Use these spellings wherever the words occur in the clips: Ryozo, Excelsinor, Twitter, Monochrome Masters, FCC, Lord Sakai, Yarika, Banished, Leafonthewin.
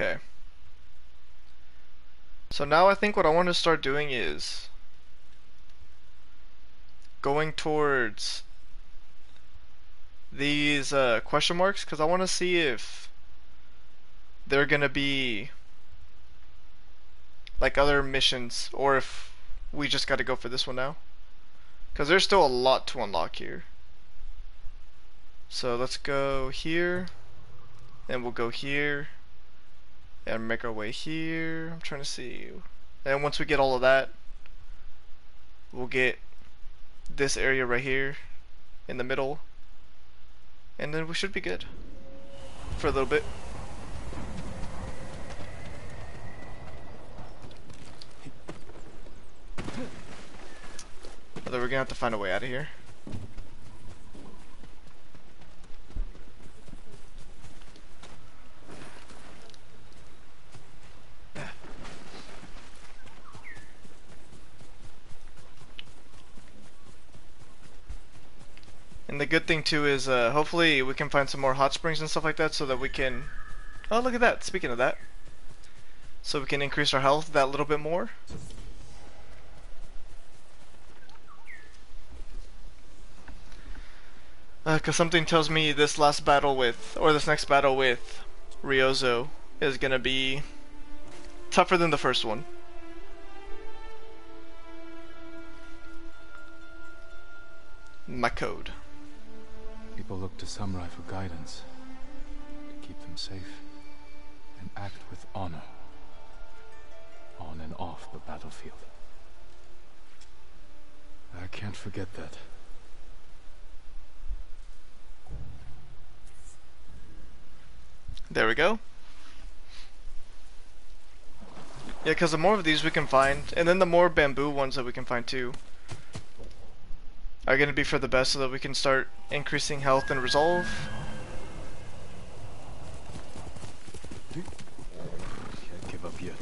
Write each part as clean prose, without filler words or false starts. Okay. So now I think what I want to start doing is going towards these question marks, because I want to see if they're going to be like other missions, or if we just got to go for this one now, because there's still a lot to unlock here. So let's go here, and we'll go here, and make our way here. I'm trying to see, and once we get all of that, we'll get this area right here in the middle, and then we should be good for a little bit. Although we're gonna have to find a way out of here. And the good thing too is hopefully we can find some more hot springs and stuff like that, so that we can, oh look at that, speaking of that, so we can increase our health that little bit more. Because something tells me this last battle with, or this next battle with Ryozo is gonna be tougher than the first one. My code. People look to samurai for guidance, to keep them safe, and act with honor, on and off the battlefield. I can't forget that. There we go. Yeah, because the more of these we can find, and then the more bamboo ones that we can find too, are going to be for the best, so that we can start increasing health and resolve. Can't give up yet.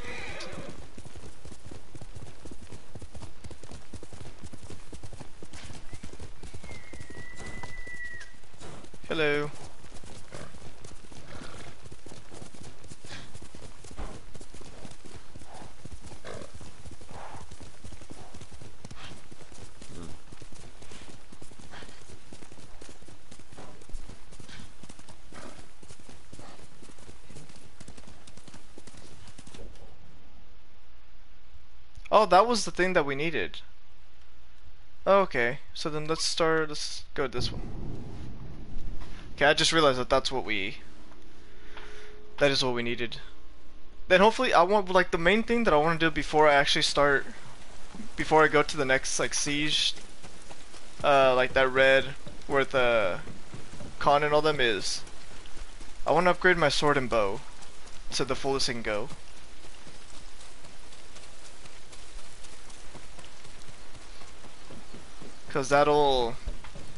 Hello. Oh, that was the thing that we needed. Okay, so then let's start, let's go with this one. Okay, I just realized that that's what we, that is what we needed. Then hopefully I want, like, the main thing that I want to do before I actually start, before I go to the next, like, siege, like that red with Khan and all them, is I want to upgrade my sword and bow to the fullest it can go. Because that'll,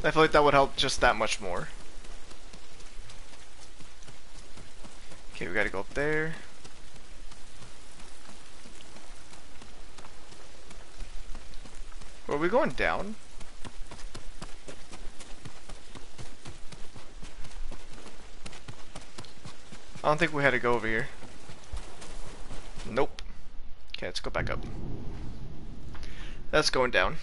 I feel like that would help just that much more. Okay, we gotta go up there. Are we going down? I don't think we had to go over here. Nope. Okay, let's go back up. That's going down.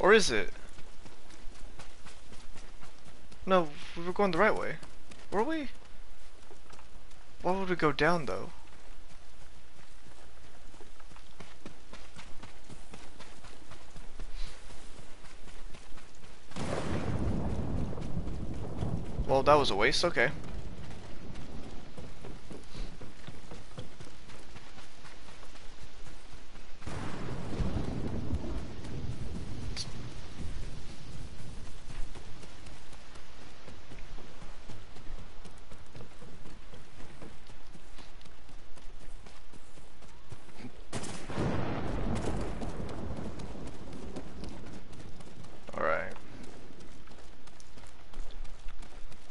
Or is it? No, we were going the right way. Were we? Why would we go down though? Well, that was a waste, okay.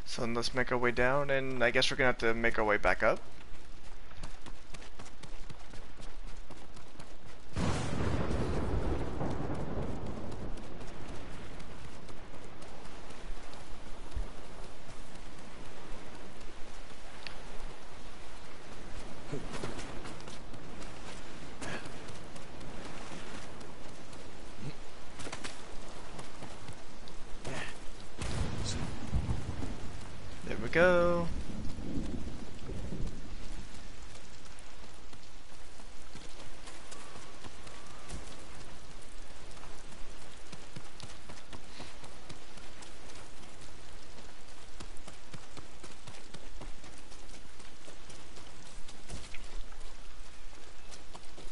So then let's make our way down, and I guess we're gonna have to make our way back up. go.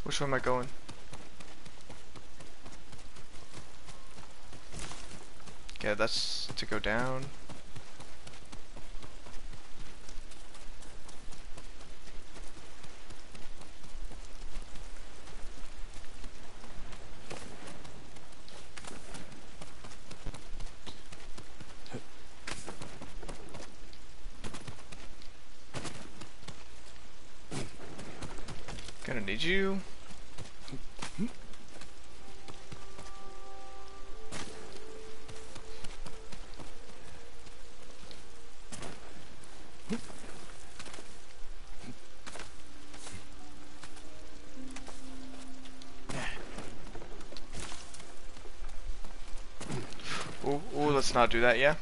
Which way am I going? Yeah, that's to go down. Gonna need you. Let's not do that, yeah?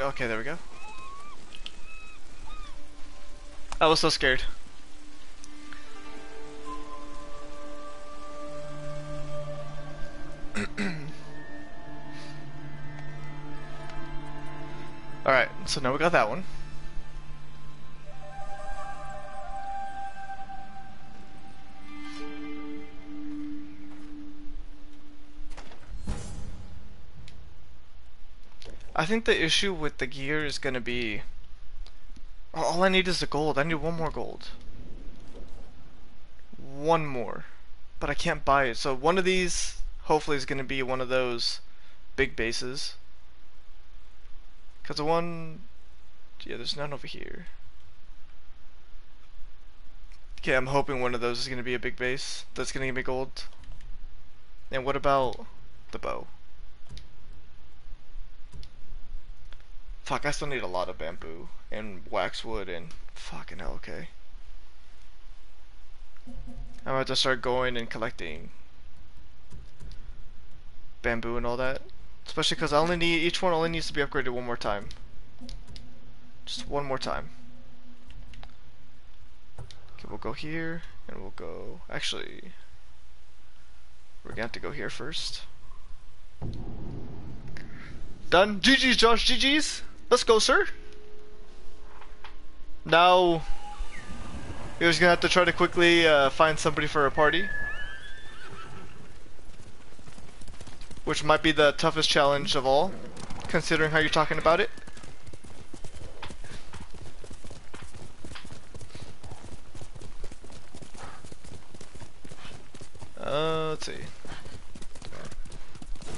Okay, there we go. I was so scared. Alright, so now we got that one. I think the issue with the gear is gonna be all I need is the gold. I need one more gold. One more. But I can't buy it. So one of these hopefully is gonna be one of those big bases. Cause the one, yeah, there's none over here. Okay, I'm hoping one of those is gonna be a big base that's gonna give me gold. And what about the bow? Fuck, I still need a lot of bamboo and waxwood and fucking hell, okay. I'm about to start going and collecting bamboo and all that. Especially because I only need, each one only needs to be upgraded one more time. Just one more time. Okay, we'll go here and we'll go, actually, we're gonna have to go here first. Done. GG's, Josh, GG's. Let's go, sir. Now, he was gonna have to try to quickly find somebody for a party, which might be the toughest challenge of all, considering how you're talking about it. Let's see.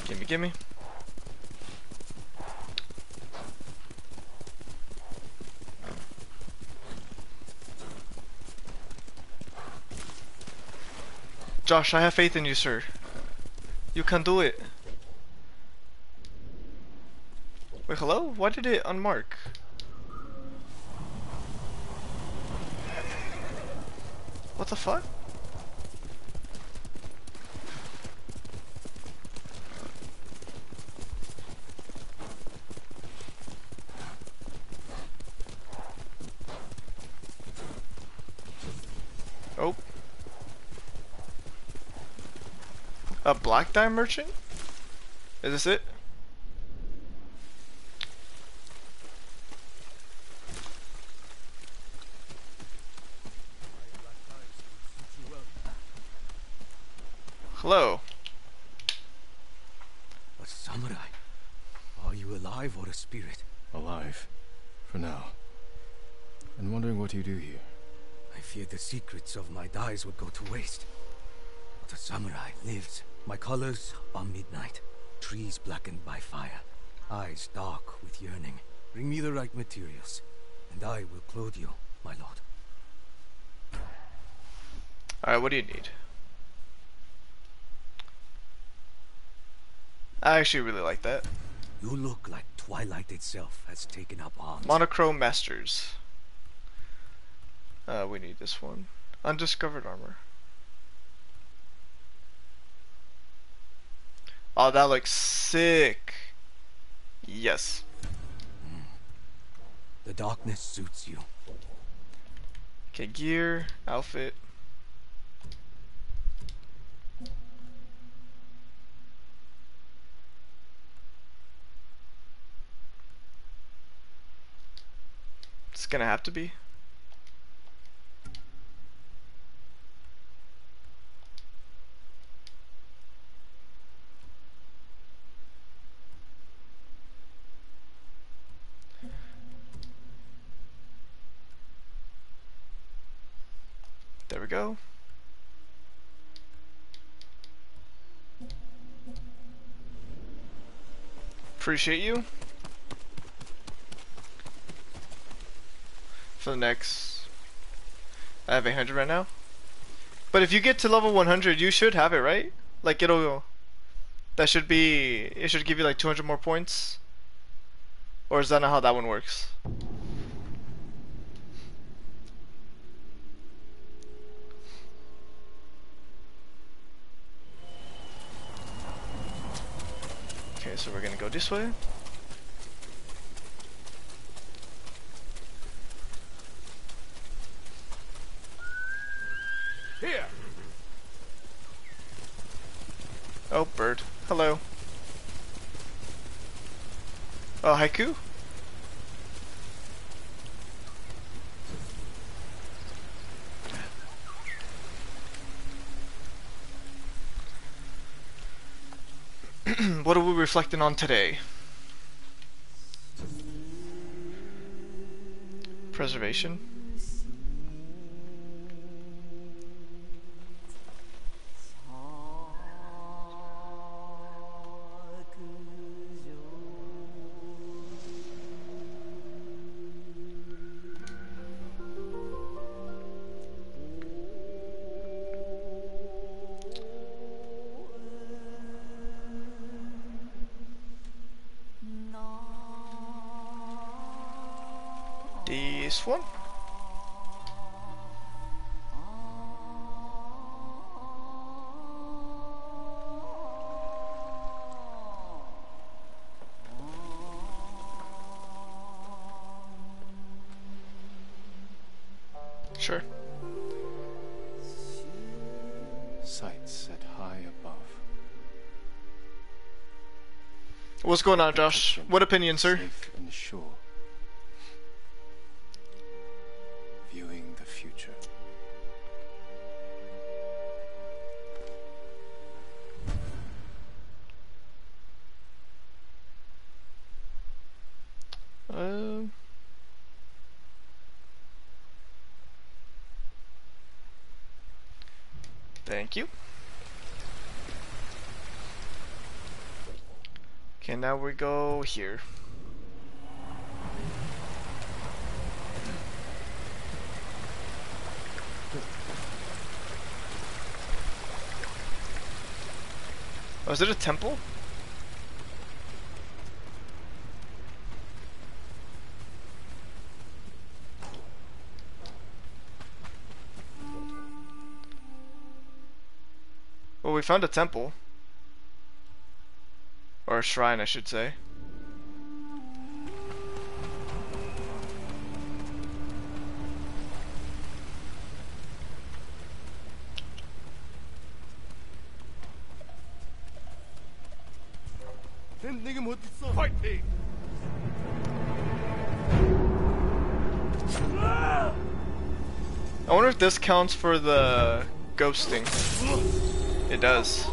Gimme, gimme. Josh, I have faith in you, sir. You can do it. Wait, hello? Why did it unmark? What the fuck? Oh. A black dye merchant? Is this it? Hello. A samurai. alive or a spirit? Alive. For now. And wondering what you do here. I feared the secrets of my dyes would go to waste. But the samurai lives. My colors are midnight. Trees blackened by fire. Eyes dark with yearning. Bring me the right materials, and I will clothe you, my lord. Alright, what do you need? I actually really like that. You look like Twilight itself has taken up arms. Monochrome Masters. We need this one. Undiscovered armor. Oh, that looks sick. Yes. The darkness suits you. Okay, gear, outfit. It's gonna have to be. There we go. Appreciate you. For the next, I have 800 right now. But if you get to level 100, you should have it, right? Like it'll, that should be, it should give you like 200 more points. Or is that not how that one works? Okay, so we're gonna go this way. Here. Oh, bird. Hello. Oh, haiku? What are we reflecting on today? Preservation. This one? Sure. Sights set high above. What's going on, Josh? What opinion, sir? Safe and sure. Viewing the future. Thank you. Okay, now we go here. Oh, is it a temple? Well, we found a temple. Or a shrine, I should say. Fight me! I wonder if this counts for the ghosting. It does.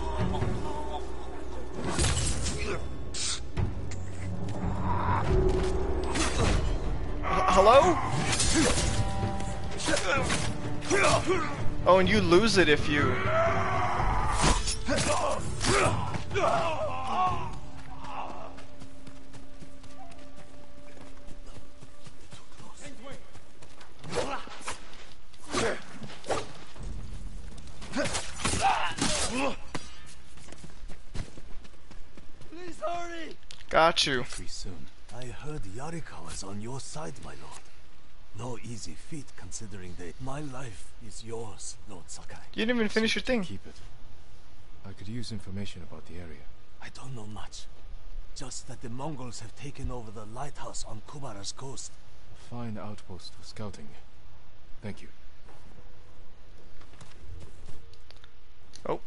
hello? Oh, and you lose it if you... Got you. Pretty soon. I heard Yarika was on your side, my lord. No easy feat considering that my life is yours, Lord Sakai. You didn't even finish your thing. Keep it. I could use information about the area. I don't know much. Just that the Mongols have taken over the lighthouse on Kubara's coast. A fine outpost for scouting. Thank you. Oh.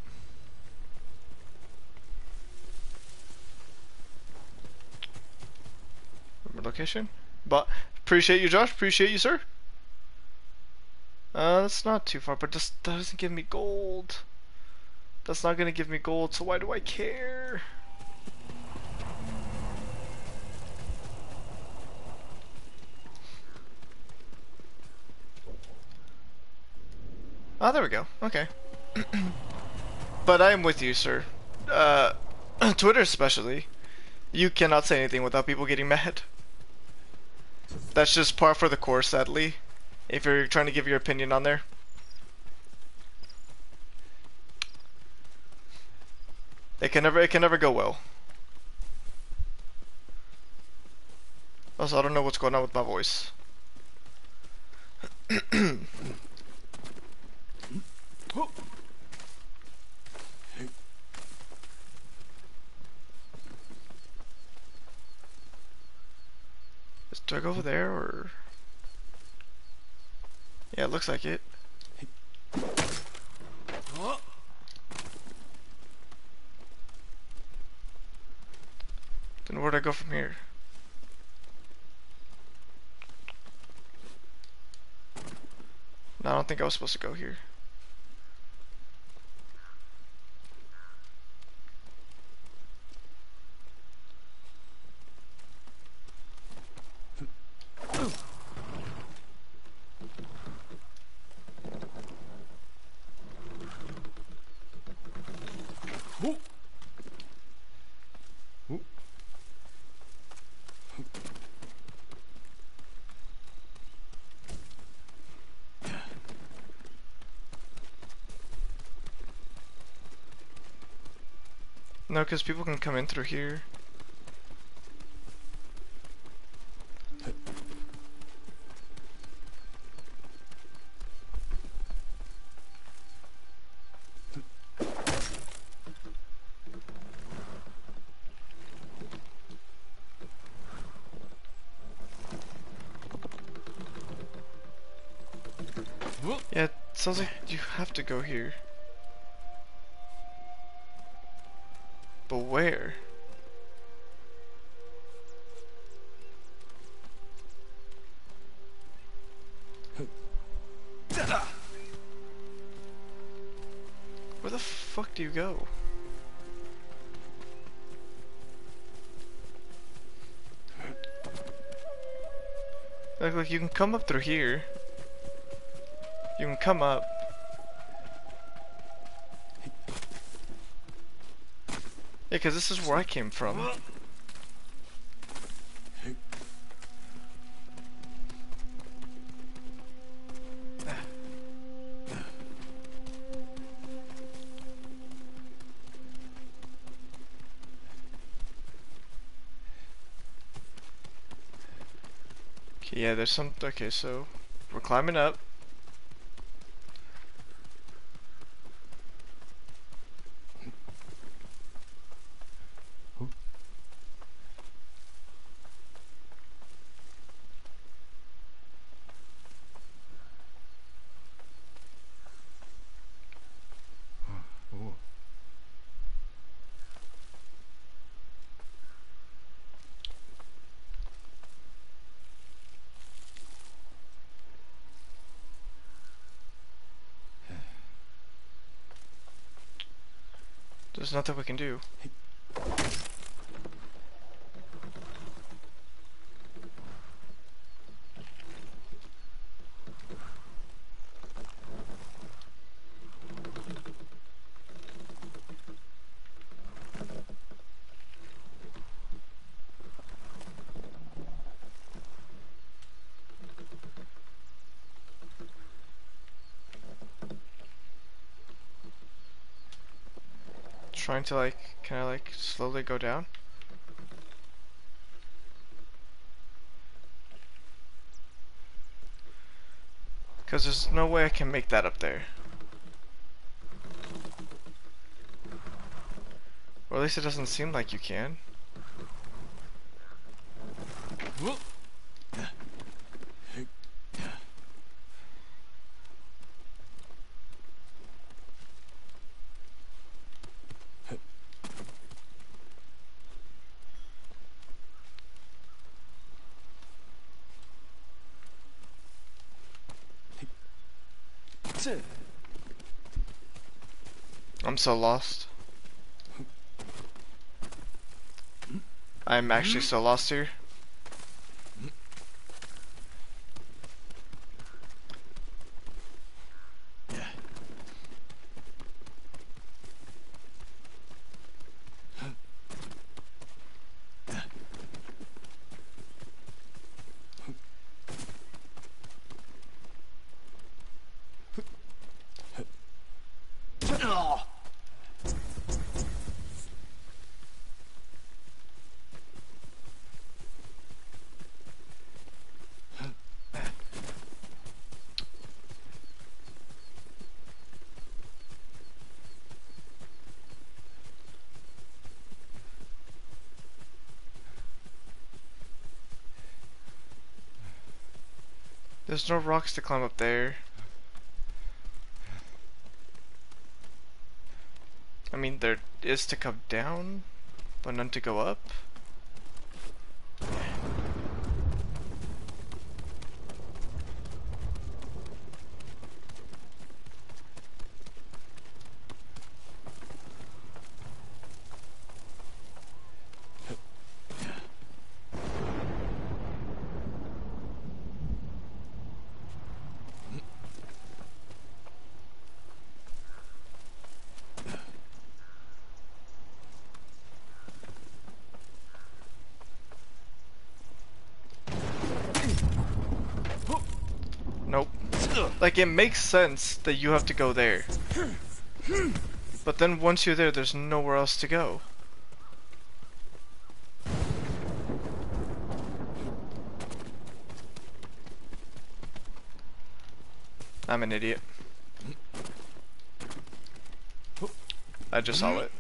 Location, but appreciate you, Josh. Appreciate you, sir. That's not too far, but just that doesn't give me gold. That's not gonna give me gold, so why do I care? Oh, there we go. Okay. But I'm with you, sir. Twitter especially. You cannot say anything without people getting mad. That's just par for the course, sadly, if you're trying to give your opinion on there. It can never go well. Also, I don't know what's going on with my voice. Do I go over there, or...? Yeah, it looks like it. Then where'd I go from here? No, I don't think I was supposed to go here. No, because people can come in through here. Yeah, it sounds like you have to go here. But where? Where the fuck do you go? Like you can come up through here. You can come up. Yeah, because this is where I came from. Okay, yeah, there's some... Okay, so we're climbing up. There's nothing we can do. trying to like, can I like slowly go down? Because there's no way I can make that up there. Or at least it doesn't seem like you can. I'm so lost. I'm actually so lost here. There's no rocks to climb up there. I mean, there is to come down, but none to go up. Like, it makes sense that you have to go there. But then once you're there, there's nowhere else to go. I'm an idiot. I just saw it.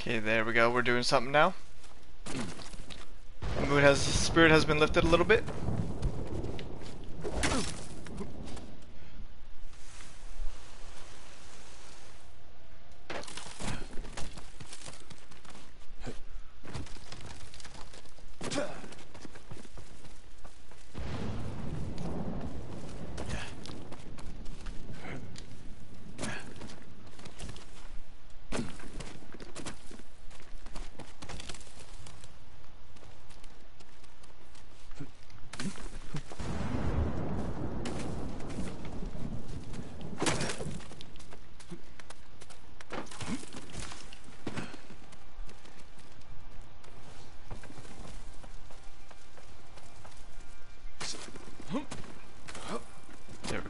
Okay, there we go. We're doing something now. The mood has, the spirit has been lifted a little bit.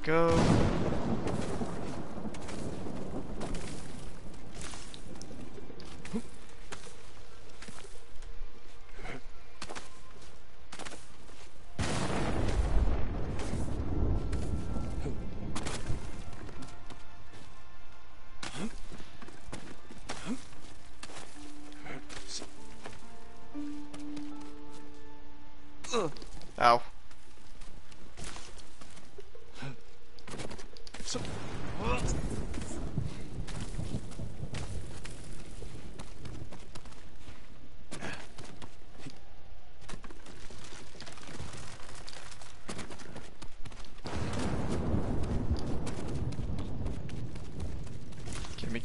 Go. Ow.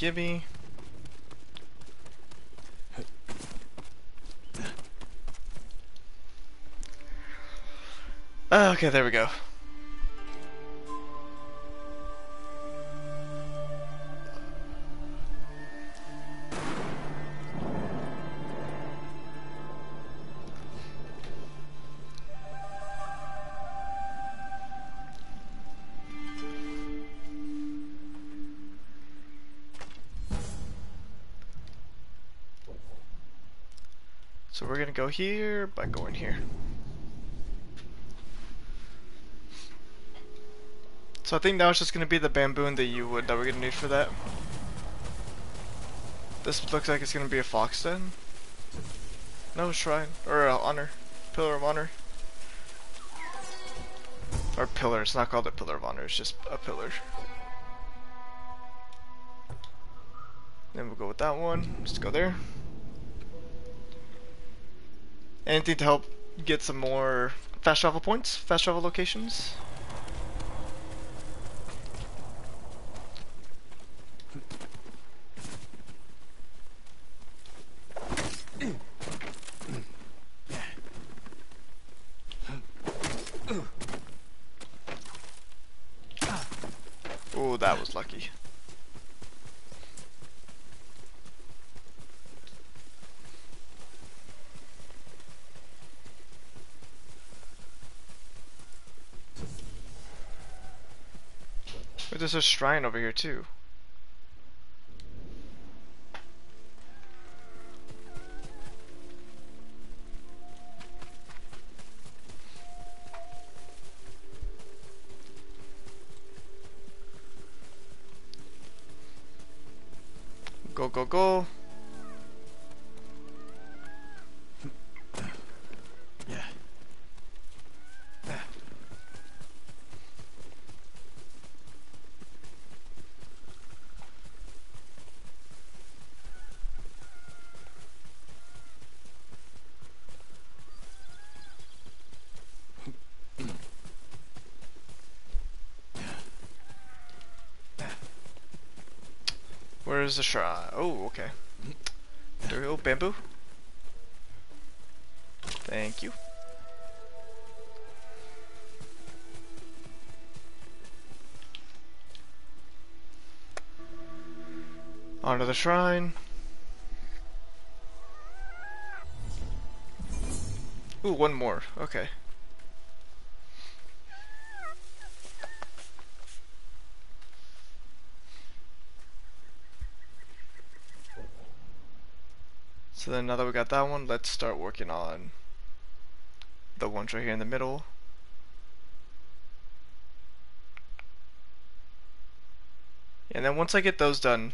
Gibby. Okay, there we go. So we're gonna go here by going here. So I think that was just going to be the bamboo that you would that we're going to need for that. This looks like it's going to be a fox den. No, shrine. Or honor. Pillar of honor. Or pillar. It's not called a pillar of honor. It's just a pillar. Then we'll go with that one. Just go there. Anything to help get some more fast travel points? Fast travel locations? That was lucky. But there's a shrine over here too. Go, go, go. Yeah. Where's the shrine? Oh, okay. There we go, bamboo. Thank you. Onto the shrine. Ooh, one more. Okay. So then now that we got that one, let's start working on the ones right here in the middle. And then once I get those done,